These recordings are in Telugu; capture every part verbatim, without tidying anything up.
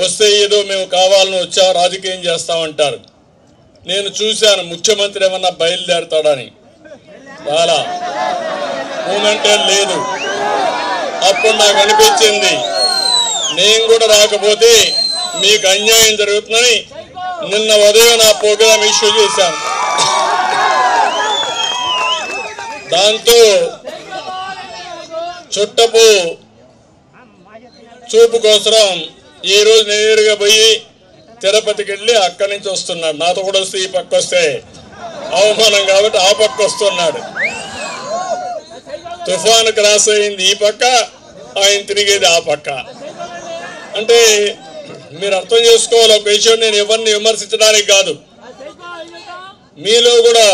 వస్తే ఏదో మేము కావాలని వచ్చా రాజకీయం చేస్తాం అంటారు. నేను చూశాను ముఖ్యమంత్రి ఏమన్నా బయలుదేరతాడని, చాలా మూమెంట్ లేదు. అప్పుడు నాకు అనిపించింది నేను కూడా రాకపోతే మీకు అన్యాయం జరుగుతుందని నిన్న ఉదయం నా ప్రోగ్రామ్ ఇష్యూ చేశాను. దాంతో చుట్టపు చూపు కోసరం ఈరోజు నేరుగా పోయి తిరుపతికి వెళ్ళి అక్కడి నుంచి వస్తున్నాడు. నాతో కూడా వస్తే ఈ పక్క వస్తే అవమానం కాబట్టి ఆ పక్క వస్తున్నాడు. తుఫాను క్రాస్ అయింది ఈ పక్క, ఆయన తిరిగేది ఆ పక్క. అంటే మీరు అర్థం చేసుకోవాలి, ఒక విషయం నేను ఎవరిని విమర్శించడానికి కాదు, మీలో కూడా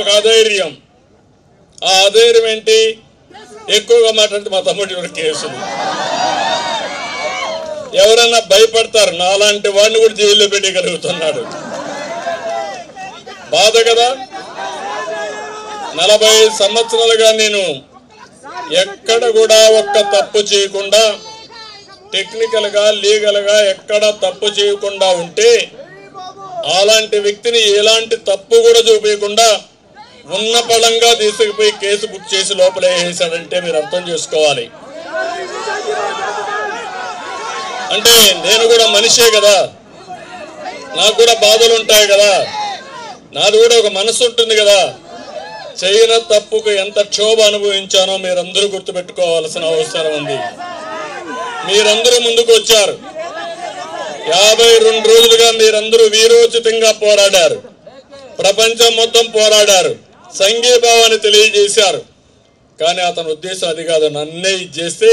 ఒక అధైర్యం. ఆ అధైర్యం ఏంటి, ఎక్కువగా మాట్లాడితే మా తమ్ముడు కేసులు ఎవరన్నా భయపడతారు. నాలాంటి వాడిని కూడా జైల్లో పెట్టగలుగుతున్నాడు, బాధ కదా. నలభై ఐదు సంవత్సరాలుగా నేను ఎక్కడ కూడా ఒక్క తప్పు చేయకుండా, టెక్నికల్గా లీగల్గా ఎక్కడ తప్పు చేయకుండా ఉంటే అలాంటి వ్యక్తిని ఎలాంటి తప్పు కూడా చూపించకుండా ఉన్న పడంగా తీసుకుపోయి కేసు బుక్ చేసి లోపలే వేసాడంటే మీరు అర్థం చేసుకోవాలి. అంటే నేను కూడా మనిషే కదా, నాకు కూడా బాధలు ఉంటాయి కదా, నాది కూడా ఒక మనసు ఉంటుంది కదా. చైనా తప్పుకు ఎంత క్షోభ అనుభవించానో మీరందరూ గుర్తుపెట్టుకోవాల్సిన అవసరం ఉంది. మీరందరూ ముందుకు వచ్చారు, యాభై రెండు రోజులుగా మీరందరూ వీరోచితంగా పోరాడారు, ప్రపంచం మొత్తం పోరాడారు, సంఘీభావాన్ని తెలియజేశారు. కానీ అతని ఉద్దేశం అది కాదు, నన్నే చేస్తే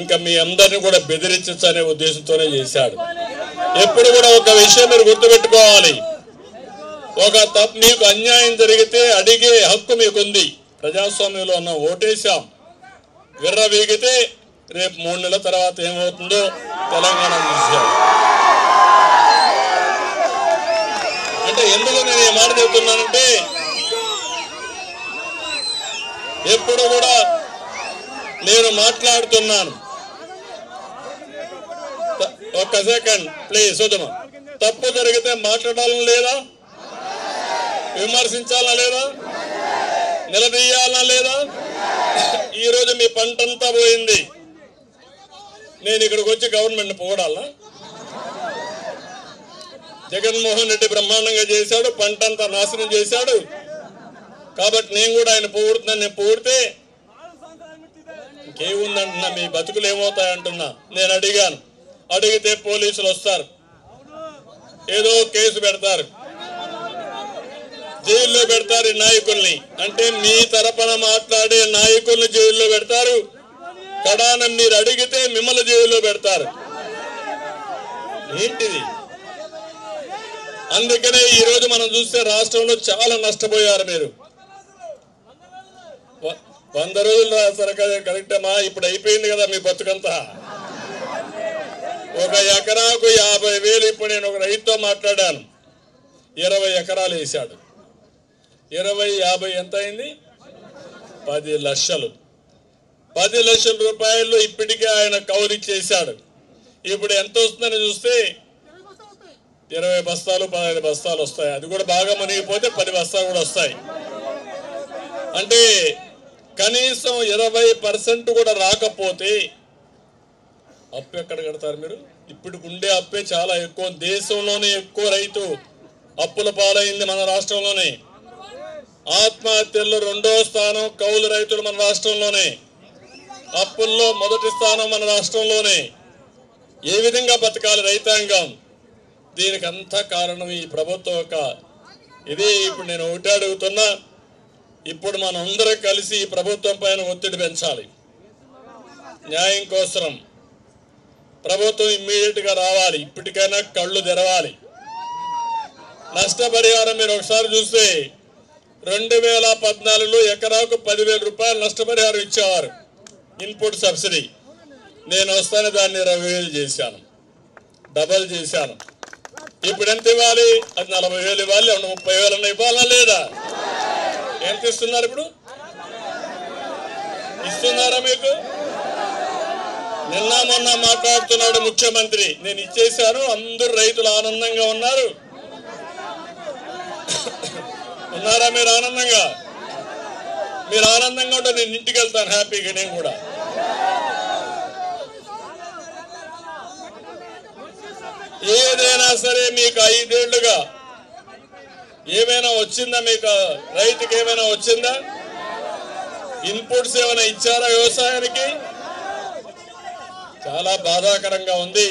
ఇంకా మీ అందరిని కూడా బెదిరించనే ఉద్దేశంతోనే చేశాడు. ఎప్పుడు కూడా ఒక విషయం మీరు గుర్తుపెట్టుకోవాలి, ఒక తప్పు మీకు అన్యాయం జరిగితే అడిగే హక్కు మీకుంది. ప్రజాస్వామ్యంలో ఉన్న ఓటేశాం, విర్ర వీగితే రేపు మూడు నెలల తర్వాత ఏమవుతుందో తెలంగాణ చూశాం. అంటే ఎందుకు నేను ఈ మాట చెబుతున్నానంటే, ఎప్పుడు కూడా నేను మాట్లాడుతున్నాను, ఒక్క సెకండ్ ప్లీజ్ చూద్దాం, తప్పు జరిగితే మాట్లాడాలని లేదా, విమర్శించాలా లేదా, నిలదీయాలా లేదా? ఈరోజు మీ పంటంతా పోయింది, నేను ఇక్కడికి వచ్చి గవర్నమెంట్ని పోడాలా? జగన్మోహన్ రెడ్డి బ్రహ్మాండంగా చేశాడు, పంటంతా నాశనం చేశాడు. కాబట్టి నేను కూడా ఆయన పోగొడుతున్నాను, నేను పోడితే ఇంకేముందంటున్నా, మీ బతుకులు ఏమవుతాయంటున్నా. నేను అడిగాను, అడిగితే పోలీసులు వస్తారు, ఏదో కేసు పెడతారు, జైల్లో పెడతారు నాయకుల్ని. అంటే మీ తరపున మాట్లాడే నాయకుల్ని జైల్లో పెడతారు, కడానం మీరు అడిగితే మిమ్మల్ని జైల్లో పెడతారు. ఏంటిది? అందుకనే ఈరోజు మనం చూస్తే రాష్ట్రంలో చాలా నష్టపోయారు మీరు. వంద రోజులు సరిగ్గా కరెక్టమా? ఇప్పుడు అయిపోయింది కదా మీ బతుకంతా. ఒక ఎకరాకు యాభై వేలు ఇప్పుడు నేను ఒక రైతుతో మాట్లాడాను, ఇరవై ఎకరాలు వేసాడు, ఇరవై యాభై ఎంత అయింది? పది లక్షలు. పది లక్షల రూపాయలు ఇప్పటికే ఆయన కౌలు చేశాడు. ఇప్పుడు ఎంత వస్తుందని చూస్తే ఇరవై బస్తాలు పదహైదు బస్తాలు వస్తాయి, అది కూడా బాగా మునిగిపోతే పది బస్తాలు కూడా వస్తాయి. అంటే కనీసం ఇరవై పర్సెంట్ కూడా రాకపోతే అప్పు ఎక్కడ కడతారు మీరు? ఇప్పుడు ఉండే అప్పే చాలా ఎక్కువ, దేశంలోనే ఎక్కువ రైతు అప్పుల పాలైంది మన రాష్ట్రంలోనే. ఆత్మహత్యల్లో రెండో స్థానం కౌలు రైతులు మన రాష్ట్రంలోనే, అప్పుల్లో మొదటి స్థానం మన రాష్ట్రంలోనే. ఏ విధంగా బతకాలి రైతాంగం? దీనికి అంతా కారణం ఈ ప్రభుత్వం యొక్క ఇది. ఇప్పుడు నేను ఒకటి అడుగుతున్నా, ఇప్పుడు మనందరం కలిసి ఈ ప్రభుత్వం పైన ఒత్తిడి పెంచాలి, న్యాయం కోసం. ప్రభుత్వం ఇమ్మీడియట్గా రావాలి, ఇప్పటికైనా కళ్ళు తెరవాలి. నష్టపరిహారం మీరు ఒకసారి చూస్తే రెండు వేల పద్నాలుగులో ఎకరాకు పదివేల రూపాయలు నష్టపరిహారం ఇచ్చేవారు, ఇన్పుట్ సబ్సిడీ. నేను వస్తాను దాన్ని ఇరవై వేలు చేశాను, డబల్ చేశాను. ఇప్పుడు ఎంత ఇవ్వాలి? అది నలభై వేలు ఇవ్వాలి, రెండు ముప్పై వేలన్నా ఇవ్వాలా లేదా? ఎంత ఇస్తున్నారు ఇప్పుడు? ఇస్తున్నారా మీకు? నిన్న మొన్న మాట్లాడుతున్నాడు ముఖ్యమంత్రి, నేను ఇచ్చేశాను, అందరూ రైతులు ఆనందంగా ఉన్నారు. ఉన్నారా మీరు ఆనందంగా? మీరు ఆనందంగా ఉంటే నేను ఇంటికి వెళ్తాను హ్యాపీగా. నేను కూడా ఏదైనా సరే మీకు ఐదేళ్లుగా ఏమైనా వచ్చిందా? మీకు రైతుకి ఏమైనా వచ్చిందా? ఇన్పుట్స్ ఏమైనా ఇచ్చారా వ్యవసాయానికి? చాలా బాధాకరంగా ఉంది.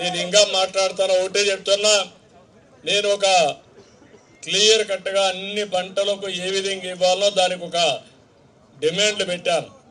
నేను ఇంకా మాట్లాడతాను, ఒకటే చెప్తున్నా, నేను ఒక క్లియర్ కట్గా అన్ని పంటలకు ఏ విధంగా ఇవ్వాలో దానికి ఒక డిమాండ్లు పెట్టాను.